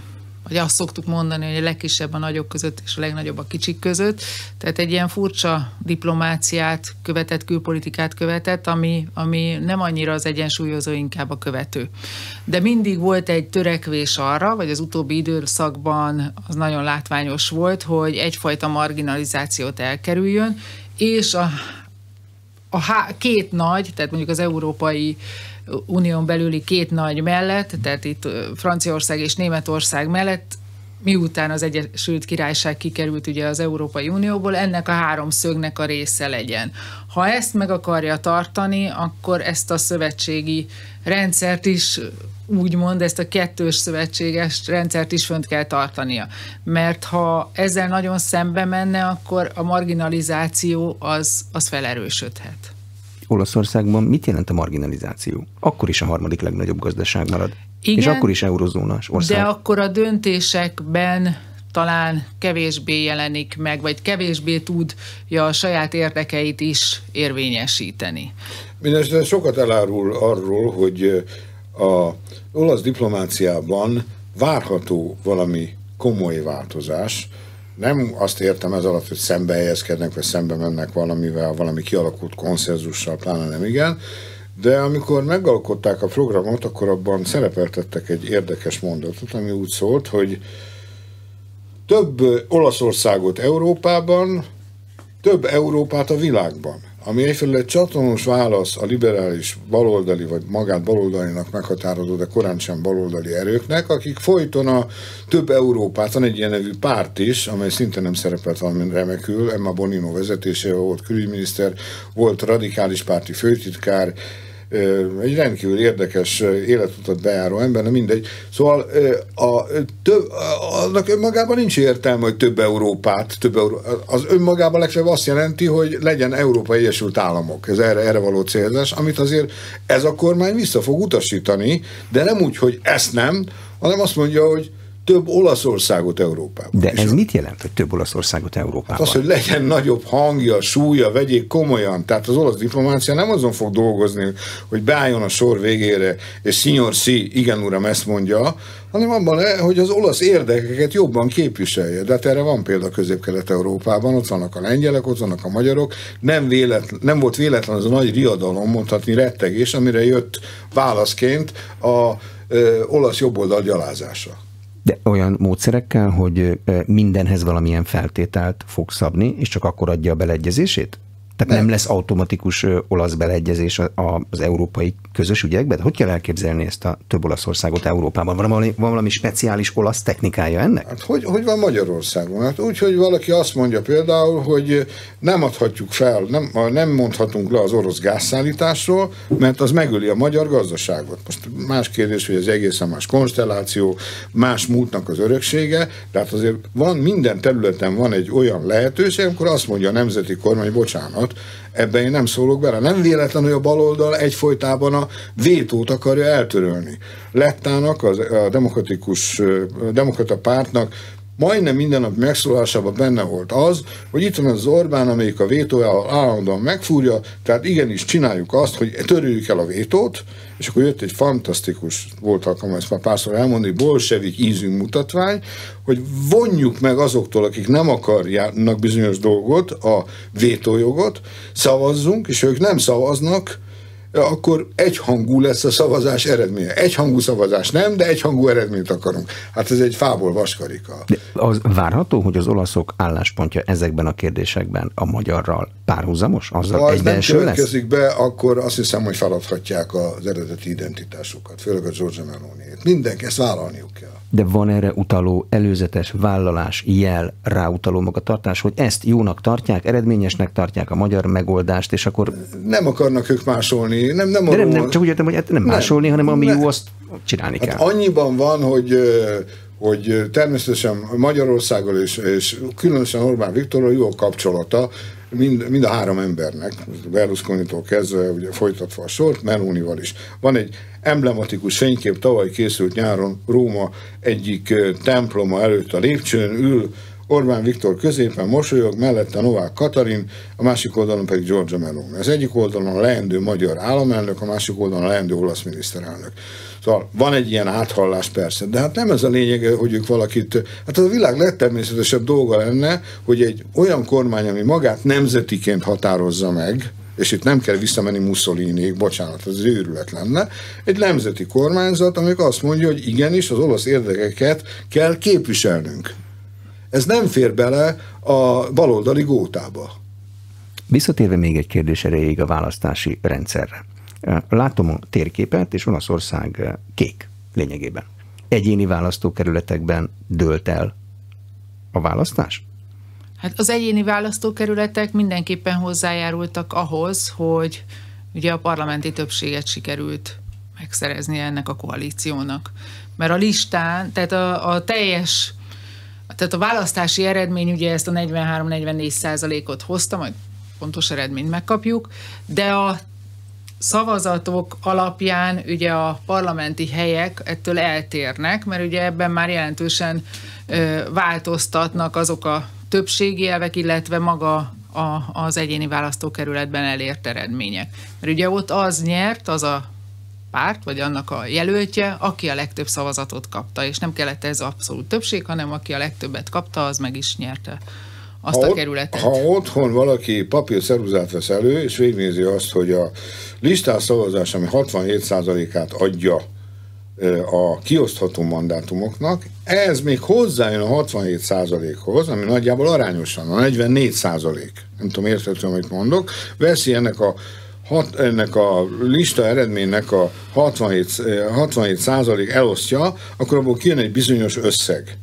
vagy azt szoktuk mondani, hogy a legkisebb a nagyok között és a legnagyobb a kicsik között. Tehát egy ilyen furcsa diplomáciát követett, külpolitikát követett, ami, ami nem annyira az egyensúlyozó, inkább a követő. De mindig volt egy törekvés arra, vagy az utóbbi időszakban az nagyon látványos volt, hogy egyfajta marginalizációt elkerüljön, és a, a há, két nagy, tehát mondjuk az Európai Unión belüli két nagy mellett, tehát itt Franciaország és Németország mellett, miután az Egyesült Királyság kikerült ugye az Európai Unióból, ennek a háromszögnek a része legyen. Ha ezt meg akarja tartani, akkor ezt a szövetségi rendszert is, úgymond ezt a kettős szövetséges rendszert is fönt kell tartania. Mert ha ezzel nagyon szembe menne, akkor a marginalizáció az, az felerősödhet. Olaszországban mit jelent a marginalizáció? Akkor is a harmadik legnagyobb gazdaság marad. Igen, és akkor is eurozónás ország. De akkor a döntésekben talán kevésbé jelenik meg, vagy kevésbé tudja a saját érdekeit is érvényesíteni. Mindenesetre sokat elárul arról, hogy az olasz diplomáciában várható valami komoly változás. Nem azt értem ez alatt, hogy szembe helyezkednek, vagy szembe mennek valamivel, valami kialakult konszenzussal, pláne nem igen, de amikor megalkották a programot, akkor abban szerepeltettek egy érdekes mondatot, ami úgy szólt, hogy több Olaszországot Európában, több Európát a világban. Ami egyfelől egy csatlanos válasz a liberális baloldali, vagy magát baloldalinak meghatározó, de korán sem baloldali erőknek, akik folyton a több Európát, van egy ilyen nevű párt is, amely szinte nem szerepelt valami remekül, Emma Bonino vezetésével volt külügyminiszter, volt radikális párti főtitkár, egy rendkívül érdekes életutat bejáró ember, de mindegy. Szóval a több, annak önmagában nincs értelme, hogy több Európát, több Európát. Az önmagában legfeljebb azt jelenti, hogy legyen Európai Egyesült Államok. Ez erre, erre való célzás, amit azért ez a kormány vissza fog utasítani, de nem úgy, hogy ezt nem, hanem azt mondja, hogy több Olaszországot Európában. De ez mit jelent, hogy több Olaszországot Európában? Hát az, hogy legyen nagyobb hangja, súlya, vegyék komolyan. Tehát az olasz diplomácia nem azon fog dolgozni, hogy beálljon a sor végére, és signor si, igen uram, ezt mondja, hanem abban, hogy az olasz érdekeket jobban képviselje. De hát erre van példa Közép-Kelet-Európában, ott vannak a lengyelek, ott vannak a magyarok, nem, véletlen, nem volt véletlen az a nagy riadalom, mondhatni rettegés, amire jött válaszként a ö, olasz jobboldal gyalázása. De olyan módszerekkel, hogy mindenhez valamilyen feltételt fog szabni, és csak akkor adja a beleegyezését? Tehát nem, nem lesz automatikus olasz beleegyezés az európai közös ügyekbe? De hogy kell elképzelni ezt a több Olaszországot Európában? Van valami, van valami speciális olasz technikája ennek? Hát hogy, hogy van Magyarországon? Hát úgy, hogy valaki azt mondja például, hogy nem adhatjuk fel, nem, nem mondhatunk le az orosz gázszállításról, mert az megöli a magyar gazdaságot. Most más kérdés, hogy ez egészen más konstelláció, más múltnak az öröksége, de hát azért van, minden területen van egy olyan lehetőség, amikor azt mondja a nemzeti kormány, bocsánat, volt. Ebben én nem szólok bele. Nem véletlen, hogy a baloldal egyfolytában a vétót akarja eltörölni. Lettának, az, a demokratikus, demokrata pártnak majdnem minden nap megszólásában benne volt az, hogy itt van az Orbán, amelyik a vétójával állandóan megfúrja, tehát igenis csináljuk azt, hogy törjük el a vétót, és akkor jött egy fantasztikus, volt alkalma ezt már párszor elmondani, bolsevik ízű mutatvány, hogy vonjuk meg azoktól, akik nem akarják bizonyos dolgot, a vétójogot, szavazzunk, és ők nem szavaznak, akkor egyhangú lesz a szavazás eredménye. Egyhangú szavazás nem, de egyhangú eredményt akarunk. Hát ez egy fából vaskarika. De az várható, hogy az olaszok álláspontja ezekben a kérdésekben a magyarral párhuzamos? Azzal ha az nem következik be, akkor azt hiszem, hogy feladhatják az eredeti identitásukat, főleg a Giorgia Meloniét. Mindenki, ezt vállalniuk kell. De van erre utaló előzetes vállalás, jel, ráutaló magatartás, hogy ezt jónak tartják, eredményesnek tartják a magyar megoldást, és akkor... Nem akarnak ők másolni. Nem, nem, de nem, nem, csak úgy értem, hogy nem másolni, hanem ami ne. jó, azt csinálni hát kell. Annyiban van, hogy, hogy természetesen Magyarországgal és, és különösen Orbán Viktorral jó a kapcsolata, mind, mind a három embernek, Berlusconitól kezdve, ugye folytatva a sort, Melonival is. Van egy emblematikus fénykép, tavaly készült nyáron Róma egyik temploma előtt a lépcsőn ül Orbán Viktor középen mosolyog, mellette Novák Katalin, a másik oldalon pedig Giorgia Meloni. Az egyik oldalon a leendő magyar államelnök, a másik oldalon a leendő olasz miniszterelnök. Szóval van egy ilyen áthallás persze, de hát nem ez a lényeg, hogy ők valakit... Hát az a világ legtermészetesebb dolga lenne, hogy egy olyan kormány, ami magát nemzetiként határozza meg, és itt nem kell visszamenni Mussoliniig, bocsánat, ez őrület lenne, egy nemzeti kormányzat, amik azt mondja, hogy igenis az olasz érdekeket kell képviselnünk. Ez nem fér bele a baloldali gótába. Visszatérve még egy kérdés erejéig a választási rendszerre. Látom a térképet, és Olaszország kék lényegében. Egyéni választókerületekben dőlt el a választás? Hát az egyéni választókerületek mindenképpen hozzájárultak ahhoz, hogy ugye a parlamenti többséget sikerült megszerezni ennek a koalíciónak. Mert a listán, tehát a, a teljes... Tehát a választási eredmény ugye ezt a negyvenhárom-negyvennégy százalékot hozta, majd pontos eredményt megkapjuk, de a szavazatok alapján ugye a parlamenti helyek ettől eltérnek, mert ugye ebben már jelentősen ö, változtatnak azok a többségi elvek, illetve maga a, az egyéni választókerületben elért eredmények. Mert ugye ott az nyert, az a párt, vagy annak a jelöltje, aki a legtöbb szavazatot kapta, és nem kellett ez abszolút többség, hanem aki a legtöbbet kapta, az meg is nyerte azt ha a kerületet. Ha otthon valaki papírszeruzát vesz elő, és végignézi azt, hogy a listás szavazás, ami hatvanhét százalékát adja a kiosztható mandátumoknak, ez még hozzájön a hatvanhét százalékhoz, ami nagyjából arányosan, a negyvennégy százalék, nem tudom érthető, amit mondok, veszi ennek a Hat, ennek a lista eredménynek a hatvanhét százalék elosztja, akkor abból kijön egy bizonyos összeg.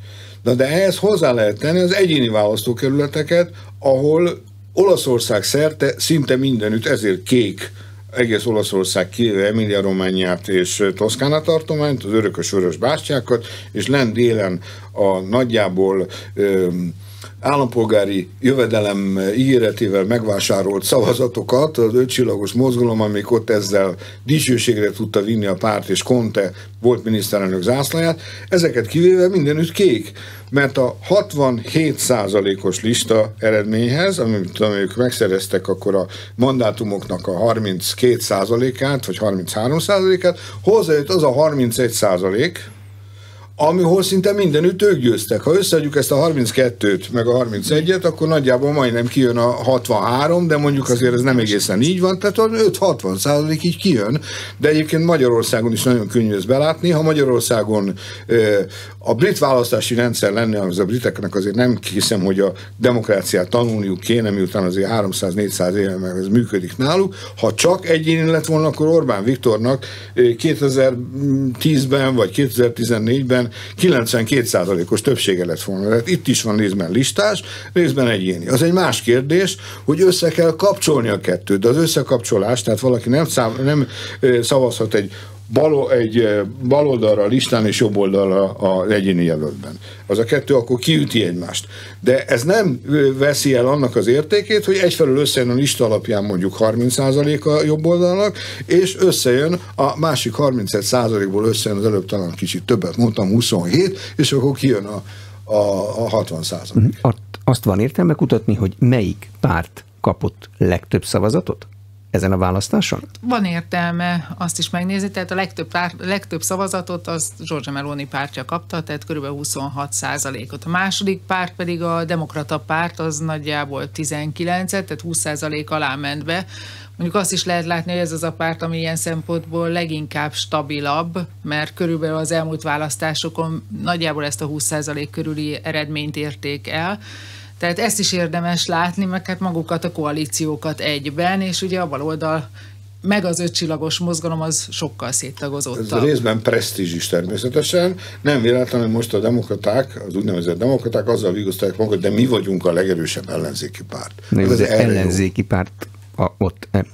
De, de ehhez hozzá lehet tenni az egyéni választókerületeket, ahol Olaszország szerte szinte mindenütt, ezért kék, egész Olaszország kivéve Emilia-Romániát és Toszkána tartományt, az örökös vörös bástyákat, és lent délen a nagyjából... Öm, állampolgári jövedelem ígéretével megvásárolt szavazatokat, az Ötcsillagos mozgalom, amik ott ezzel dicsőségre tudta vinni a párt, és Conte volt miniszterelnök zászlaját, ezeket kivéve mindenütt kék, mert a hatvanhét százalékos lista eredményhez, amit ők megszereztek, akkor a mandátumoknak a harminckettő százalékát, vagy harminchárom százalékát, hozzájött az a harmincegy százalék, amihol szinte mindenütt ők győztek. Ha összeadjuk ezt a harminckettőt, meg a harmincegyet, akkor nagyjából majdnem kijön a hatvanhárom, de mondjuk azért ez nem egészen így van, tehát öt-hatvan százalék így kijön, de egyébként Magyarországon is nagyon könnyű ezt belátni. Ha Magyarországon a brit választási rendszer lenne, az a briteknek azért nem hiszem, hogy a demokráciát tanulniuk kéne, miután azért háromszáz-négyszáz éve meg ez működik náluk. Ha csak egyéni lett volna, akkor Orbán Viktornak kétezer-tízben vagy kétezer-tizennégyben kilencvenkét százalékos többsége lett volna. Tehát itt is van részben listás, részben egyéni. Az egy más kérdés, hogy össze kell kapcsolni a kettőt, de az összekapcsolás, tehát valaki nem, szám, nem szavazhat egy bal, egy bal oldalra a listán és jobb oldalra az egyéni jelöltben. Az a kettő akkor kiüti egymást. De ez nem veszi el annak az értékét, hogy egyfelől összejön a lista alapján mondjuk harminc százalék a jobb oldalnak, és összejön a másik harmincegy százalékból összejön, az előbb talán kicsit többet mondtam, huszonhét, és akkor kijön a, a, a hatvan százalék. Azt van értelme kutatni, hogy melyik párt kapott legtöbb szavazatot ezen a választáson? Van értelme azt is megnézni, tehát a legtöbb, pár, legtöbb szavazatot az Giorgia Meloni pártja kapta, tehát kb. huszonhat százalékot. A második párt pedig a Demokrata Párt, az nagyjából tizenkilencet, tehát húsz százalék alá ment be. Mondjuk azt is lehet látni, hogy ez az a párt, ami ilyen szempontból leginkább stabilabb, mert körülbelül az elmúlt választásokon nagyjából ezt a húsz százalék körüli eredményt érték el. Tehát ezt is érdemes látni, meg hát magukat a koalíciókat egyben, és ugye a baloldal meg az ötcsillagos mozgalom az sokkal széttagozottabb. Ez részben presztízs is természetesen. Nem véletlen, hogy most a demokraták, az úgynevezett demokraták azzal vigasztalják magukat, de mi vagyunk a legerősebb ellenzéki párt. Na, ez az ellenzéki jó. párt a, ott. E,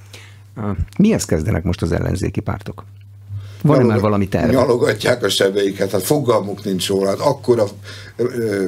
a, mihez kezdenek most az ellenzéki pártok? Van Nyalog, már valami terve? Nyalogatják a sebeiket, hát fogalmuk nincs róla, hát akkora ö, ö,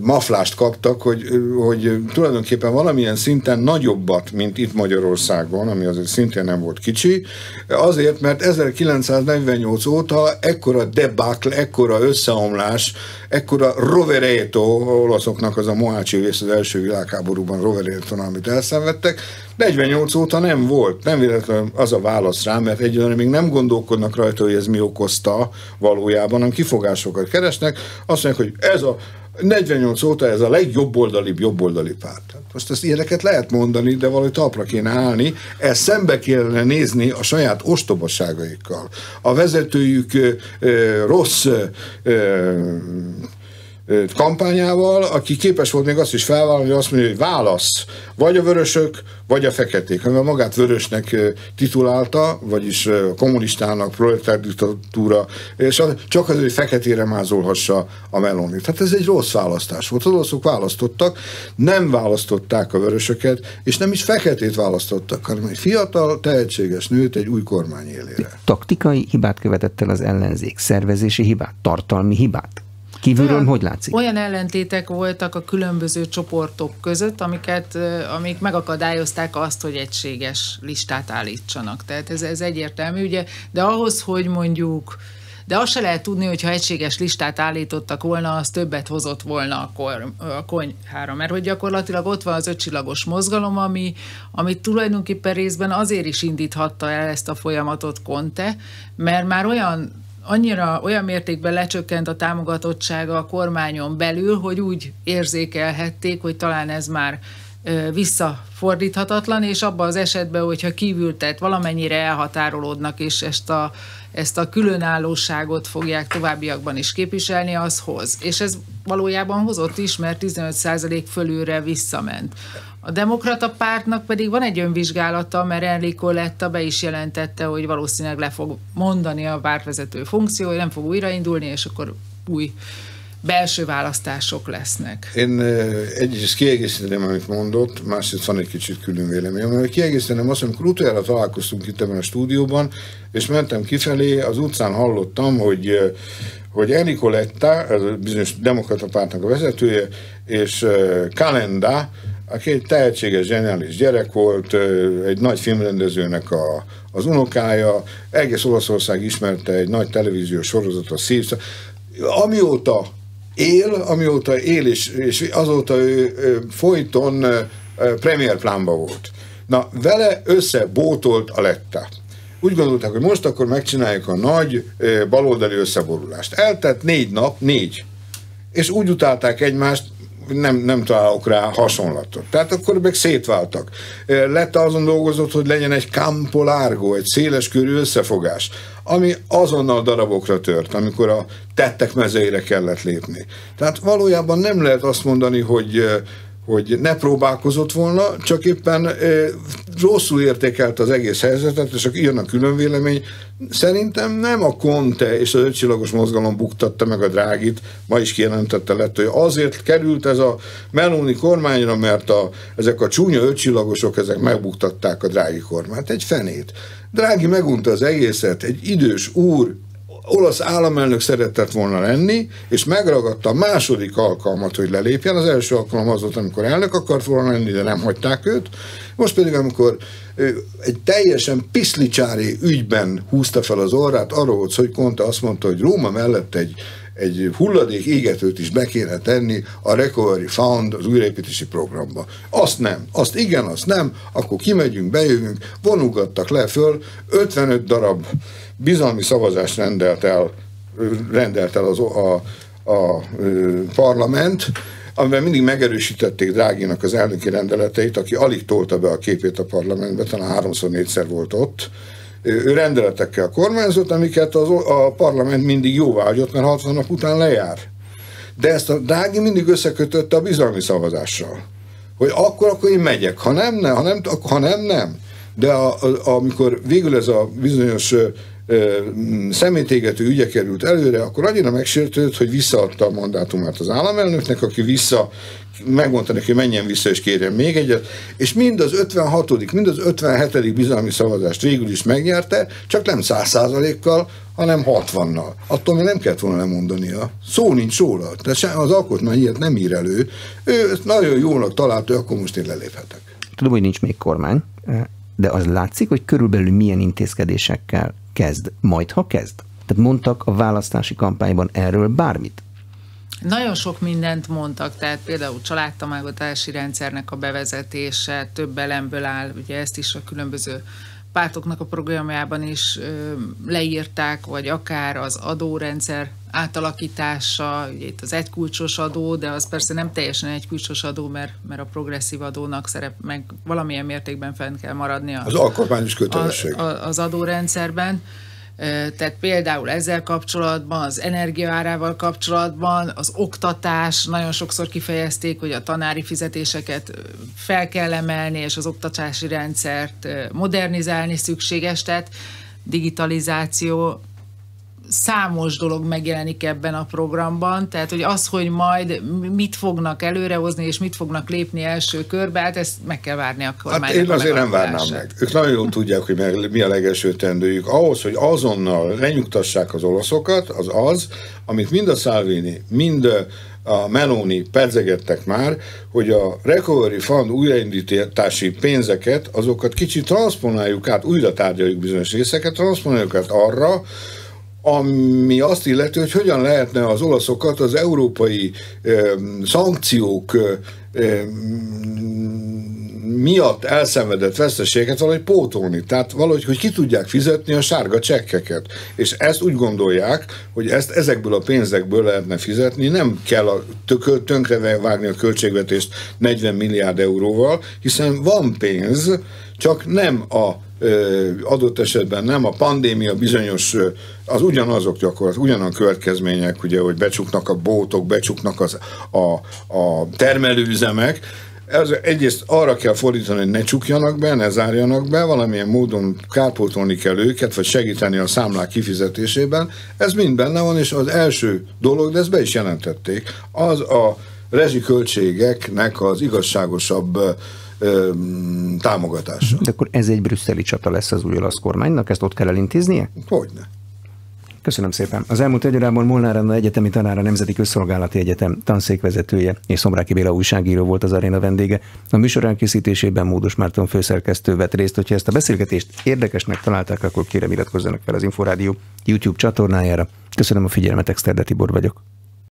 maflást kaptak, hogy, hogy tulajdonképpen valamilyen szinten nagyobbat, mint itt Magyarországon, ami azért szintén nem volt kicsi, azért, mert ezerkilencszáznegyvennyolc óta ekkora debakl, ekkora összeomlás, ekkora rovereto, olaszoknak az a mohácsi vész az első világháborúban rovereto, amit elszenvedtek, negyvennyolc óta nem volt, nem véletlenül az a válasz rá, mert egyébként még nem gondolkodnak rajta, hogy ez mi okozta valójában, hanem kifogásokat keresnek, azt mondják, hogy ez a negyvennyolc óta ez a legjobboldalibb jobboldali párt. Most ezt ilyeneket lehet mondani, de valahogy talpra kéne állni. Ezt szembe kéne nézni a saját ostobaságaikkal. A vezetőjük ö, ö, rossz ö, ö, kampányával, aki képes volt még azt is felvállalni, hogy azt mondja, hogy válasz, vagy a vörösök, vagy a feketék, amivel magát vörösnek titulálta, vagyis kommunistának, proletár diktatúra, és csak azért, hogy feketére mázolhassa a Melonit. Hát ez egy rossz választás volt. Az olaszok választottak, nem választották a vörösöket, és nem is feketét választottak, hanem egy fiatal, tehetséges nőt egy új kormány élére. Taktikai hibát követett el az ellenzék, szervezési hibát, tartalmi hibát. Kívülről olyan, hogy látszik? Olyan ellentétek voltak a különböző csoportok között, amiket, amik megakadályozták azt, hogy egységes listát állítsanak. Tehát ez, ez egyértelmű, ugye? De ahhoz, hogy mondjuk, de azt se lehet tudni, hogyha egységes listát állítottak volna, az többet hozott volna akkor a konyhára, mert hogy gyakorlatilag ott van az ötcsillagos mozgalom, ami, ami tulajdonképpen részben azért is indíthatta el ezt a folyamatot Conte, mert már olyan annyira olyan mértékben lecsökkent a támogatottsága a kormányon belül, hogy úgy érzékelhették, hogy talán ez már visszafordíthatatlan, és abban az esetben, hogyha kívül tett, valamennyire elhatárolódnak, és ezt a, ezt a különállóságot fogják továbbiakban is képviselni, az hoz. És ez valójában hozott is, mert tizenöt százalék fölülre visszament. A Demokrata Pártnak pedig van egy önvizsgálata, mert Enrico Letta be is jelentette, hogy valószínűleg le fog mondani a pártvezető funkció, hogy nem fog újraindulni, és akkor új belső választások lesznek. Én egyrészt kiegészíteném, amit mondott, másrészt van egy kicsit külön véleményem, mert kiegészíteném azt, amikor utoljára találkoztunk itt ebben a stúdióban, és mentem kifelé, az utcán hallottam, hogy hogy Enrico Letta, ez a bizonyos Demokrata Pártnak a vezetője, és Calenda, aki egy tehetséges, zseniális gyerek volt, egy nagy filmrendezőnek a, az unokája, egész Olaszország ismerte, egy nagy televíziós sorozat, a Szívsz. Amióta él, amióta él, és, és azóta ő, ő folyton premierplánban volt. Na, vele összebótolt a Letta. Úgy gondolták, hogy most akkor megcsináljuk a nagy baloldali összeborulást. Eltett négy nap, négy. És úgy utálták egymást, nem, nem találok rá hasonlatot. Tehát akkor meg szétváltak. Letta azon dolgozott, hogy legyen egy campo largo, egy széles körű összefogás, ami azonnal darabokra tört, amikor a tettek mezeire kellett lépni. Tehát valójában nem lehet azt mondani, hogy hogy ne próbálkozott volna, csak éppen rosszul értékelt az egész helyzetet, és akkor jön a különvélemény. Szerintem nem a Conte és az Ötcsillagos mozgalom buktatta meg a Drágit, ma is kijelentette lett, hogy azért került ez a Meloni kormányra, mert a, ezek a csúnya ötcsillagosok, ezek megbuktatták a Draghi kormányt. Egy fenét. Draghi megunta az egészet, egy idős úr, olasz államelnök szeretett volna lenni, és megragadta a második alkalmat, hogy lelépjen. Az első alkalom az volt, amikor elnök akart volna lenni, de nem hagyták őt. Most pedig, amikor egy teljesen piszlicsári ügyben húzta fel az orrát, arról volt, hogy Conte azt mondta, hogy Róma mellett egy, egy hulladék égetőt is be kéne tenni a Recovery Fund, az újraépítési programba. Azt nem, azt igen, azt nem, akkor kimegyünk, bejövünk, vonugattak le föl, ötvenöt darab bizalmi szavazást rendelt el, rendelt el az, a, a, a parlament, amiben mindig megerősítették Draghinak az elnöki rendeleteit, aki alig tolta be a képét a parlamentbe, talán háromszor, négyszer volt ott. Ő rendeletekkel kormányzott, amiket az, a parlament mindig jóvá hagyott, mert hatvan nap után lejár. De ezt a Draghi mindig összekötötte a bizalmi szavazással. Hogy akkor, akkor én megyek, ha nem, nem, ha nem, ha nem, nem. De a, a, amikor végül ez a bizonyos szemétégető ügye került előre, akkor annyira megsértődött, hogy visszaadta a mandátumát az államelnöknek, aki vissza, megmondta neki, menjen vissza és kérjen még egyet, és mind az ötvenhatodik, mind az ötvenhetedik bizalmi szavazást végül is megnyerte, csak nem száz százalékkal, hanem hatvannal. Attól még nem kellett volna lemondania. Szó nincs róla, de az alkotmány ilyet nem ír elő. Ő nagyon jónak találta, akkor most én leléphetek. Tudom, hogy nincs még kormány, de az látszik, hogy körülbelül milyen intézkedésekkel kezd, majd ha kezd. Tehát mondtak a választási kampányban erről bármit? Nagyon sok mindent mondtak, tehát például családtámogatási rendszernek a bevezetése, több elemből áll, ugye ezt is a különböző pártoknak a programjában is ö, leírták, vagy akár az adórendszer átalakítása, ugye itt az egykulcsos adó, de az persze nem teljesen egykulcsos adó, mert, mert a progresszív adónak szerep, meg valamilyen mértékben fenn kell maradni a, az alkotmányos kötelesség a, a, az adórendszerben. Tehát például ezzel kapcsolatban, az energiaárával kapcsolatban, az oktatás, nagyon sokszor kifejezték, hogy a tanári fizetéseket fel kell emelni, és az oktatási rendszert modernizálni szükséges, tehát digitalizáció, számos dolog megjelenik ebben a programban, tehát hogy az, hogy majd mit fognak előrehozni, és mit fognak lépni első körbe, hát ezt meg kell várni a kormánynak. Hát én azért nem várnám meg. Ők nagyon jól tudják, hogy mi a legelső tendőjük. Ahhoz, hogy azonnal lenyugtassák az olaszokat, az az, amit mind a Salvini, mind a Meloni pedzegettek már, hogy a Recovery Fund újraindítási pénzeket, azokat kicsit transponáljuk át, újra tárgyaljuk bizonyos részeket, transponáljuk át arra, ami azt illeti, hogy hogyan lehetne az olaszokat az európai ö, szankciók ö, ö, miatt elszenvedett veszteséget valahogy pótolni. Tehát valahogy, hogy ki tudják fizetni a sárga csekkeket. És ezt úgy gondolják, hogy ezt ezekből a pénzekből lehetne fizetni, nem kell a tönkrevágni a költségvetést negyven milliárd euróval, hiszen van pénz, csak nem a adott esetben nem, a pandémia bizonyos, az ugyanazok gyakorlatilag, ugyanaz a következmények, ugye, hogy becsuknak a bótok, becsuknak az, a, a termelőüzemek. Ez, egyrészt arra kell fordítani, hogy ne csukjanak be, ne zárjanak be, valamilyen módon kárpótolni kell őket, vagy segíteni a számlák kifizetésében. Ez mind benne van, és az első dolog, de ezt be is jelentették, az a rezsiköltségeknek az igazságosabb támogatása. De akkor ez egy brüsszeli csata lesz az új olasz kormánynak? Ezt ott kell elintéznie? Hogyne. Köszönöm szépen. Az elmúlt egy órában Molnár Anna egyetemi tanára, Nemzeti Közszolgálati Egyetem tanszékvezetője és Szomráky Béla újságíró volt az Aréna vendége. A műsor elkészítésében Módos Márton főszerkesztő vett részt. Hogyha ezt a beszélgetést érdekesnek találták, akkor kérem iratkozzanak fel az Inforádió YouTube csatornájára. Köszönöm a figyelmet, Exterde Tibor vagyok.